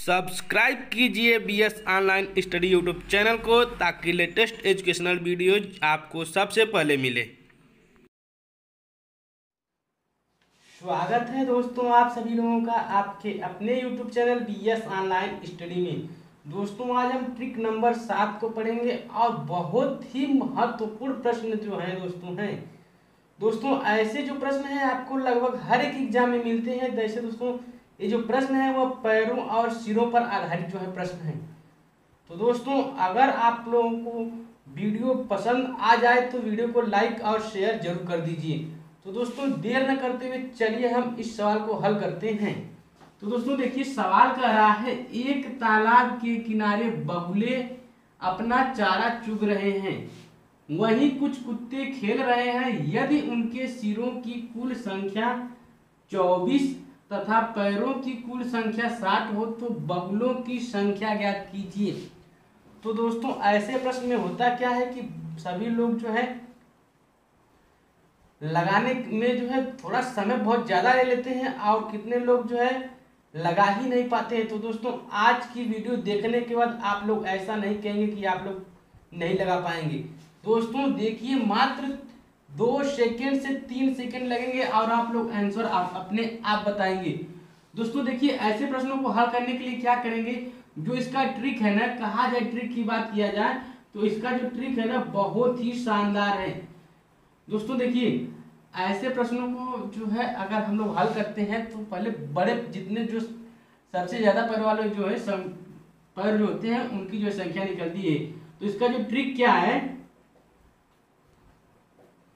Subscribe कीजिए BS online study YouTube channel को ताकि लेटेस्ट एजुकेशनल वीडियोज आपको सबसे पहले मिले। स्वागत है दोस्तों आप सभी लोगों का आपके अपने YouTube channel BS online study में। दोस्तों आज हम ट्रिक नंबर 7 को पढ़ेंगे और बहुत ही महत्वपूर्ण प्रश्न जो है दोस्तों ऐसे जो प्रश्न है आपको लगभग हर एक एग्जाम में मिलते हैं। जैसे दोस्तों ये जो प्रश्न है वह पैरों और सिरों पर आधारित जो है प्रश्न है। तो दोस्तों अगर आप लोगों को वीडियो पसंद आ जाए तो वीडियो को लाइक और शेयर जरूर कर दीजिए। तो दोस्तों देर न करते हुए चलिए हम इस सवाल को हल करते हैं। तो दोस्तों देखिए सवाल कह रहा है, एक तालाब के किनारे बगुले अपना चारा चुग रहे हैं, वहीं कुछ कुत्ते खेल रहे हैं। यदि उनके सिरों की कुल संख्या 24 तथा पैरों की कुल संख्या 60 हो तो बगुलों की संख्या ज्ञात कीजिए। तो दोस्तों ऐसे प्रश्न में होता क्या है कि सभी लोग जो है लगाने में जो है थोड़ा समय बहुत ज़्यादा ले लेते हैं और कितने लोग जो है लगा ही नहीं पाते हैं। तो दोस्तों आज की वीडियो देखने के बाद आप लोग ऐसा नहीं कहेंगे कि आप लोग नहीं लगा पाएंगे। दोस्तों देखिए मात्र 2 सेकेंड से 3 सेकेंड लगेंगे और आप लोग आंसर आप अपने आप बताएंगे। दोस्तों देखिए ऐसे प्रश्नों को हल करने के लिए क्या करेंगे, जो इसका ट्रिक है ना, कहा जाए ट्रिक की बात किया जाए तो इसका जो ट्रिक है ना बहुत ही शानदार है। दोस्तों देखिए ऐसे प्रश्नों को जो है अगर हम लोग हल करते हैं तो पहले बड़े जितने जो सबसे ज़्यादा पैर वाले जो है पैर जो होते हैं उनकी जो संख्या निकलती है। तो इसका जो ट्रिक क्या है,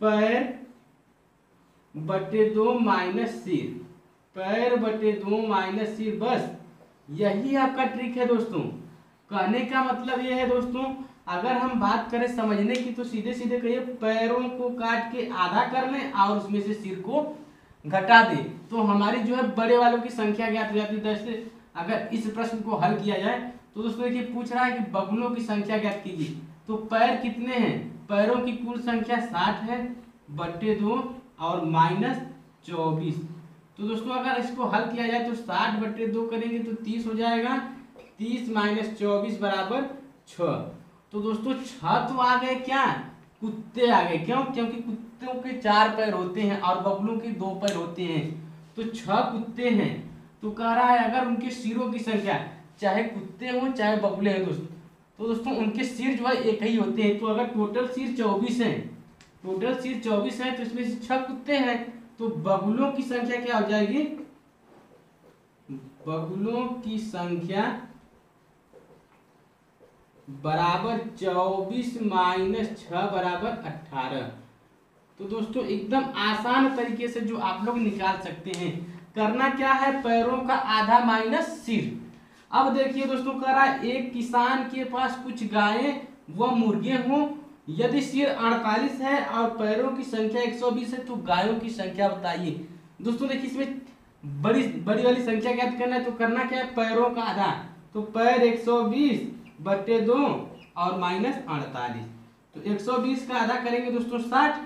पैर बटे 2 माइनस सिर, पैर बटे 2 माइनस सिर, बस यही आपका ट्रिक है। दोस्तों कहने का मतलब यह है दोस्तों अगर हम बात करें समझने की तो सीधे सीधे कहिए पैरों को काट के आधा कर लें और उसमें से सिर को घटा दें तो हमारी जो है बड़े वालों की संख्या ज्ञात हो जाती है। जैसे अगर इस प्रश्न को हल किया जाए तो दोस्तों देखिए पूछ रहा है कि बगुलों की संख्या ज्ञात कीजिए। तो पैर कितने हैं, पैरों की कुल संख्या 60 है बटे 2 और माइनस 24। तो दोस्तों अगर इसको हल किया जाए तो 60 बटे 2 करेंगे तो 30 हो जाएगा, 30 माइनस 24 बराबर 6। तो दोस्तों 6 तो आ गए, क्या कुत्ते आ गए, क्यों, क्योंकि कुत्तों के 4 पैर होते हैं और बगुलों के 2 पैर होते हैं। तो 6 कुत्ते हैं। तो कह रहा है अगर उनके सिरों की संख्या, चाहे कुत्ते हों चाहे बगुले हैं दोस्तों, तो दोस्तों उनके सिर जो है एक ही होते हैं। तो अगर टोटल सिर 24 हैं, टोटल सिर 24 हैं तो इसमें से 6 कुत्ते हैं तो बगुलों की संख्या क्या हो जाएगी, बगुलों की संख्या बराबर 24 माइनस 6 बराबर 18। तो दोस्तों एकदम आसान तरीके से जो आप लोग निकाल सकते हैं। करना क्या है, पैरों का आधा माइनस सिर। अब देखिए दोस्तों कह रहा है एक किसान के पास कुछ गायें व मुर्गे हों, यदि सिर 48 है और पैरों की संख्या 120 है तो गायों की संख्या बताइए। दोस्तों देखिए इसमें बड़ी वाली संख्या ज्ञात करना है। तो करना क्या है, पैरों का आधा, तो पैर 120 बटे 2 और माइनस 48। तो 120 का आधा करेंगे दोस्तों 60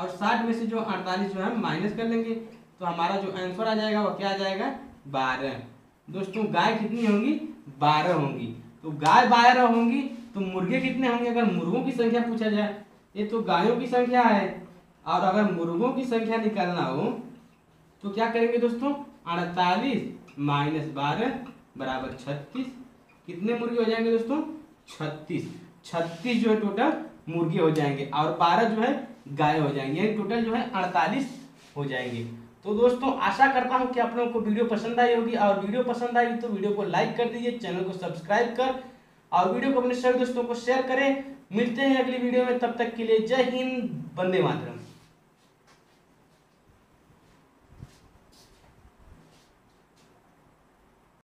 और 60 में से जो 48 जो है माइनस कर लेंगे तो हमारा जो आंसर आ जाएगा वो क्या आ जाएगा, 12। दोस्तों गाय कितनी होंगी, 12 होंगी। तो गाय 12 होंगी तो मुर्गे कितने होंगे, अगर मुर्गों की संख्या पूछा जाए, ये तो गायों की संख्या है और अगर मुर्गों की संख्या निकालना हो तो क्या करेंगे दोस्तों, 48 माइनस 12 बराबर 36। कितने मुर्गे हो जाएंगे दोस्तों, 36 जो है टोटल मुर्गे हो जाएंगे और 12 जो है गाय हो जाएंगे, यानी टोटल जो है 48 हो जाएंगे। तो दोस्तों आशा करता हूं कि आप लोगों को वीडियो पसंद आई होगी और वीडियो पसंद आई तो वीडियो को लाइक कर दीजिए, चैनल को सब्सक्राइब कर और वीडियो को अपने सभी दोस्तों को शेयर करें। मिलते हैं अगली वीडियो में, तब तक के लिए जय हिंद, वंदे मातरम।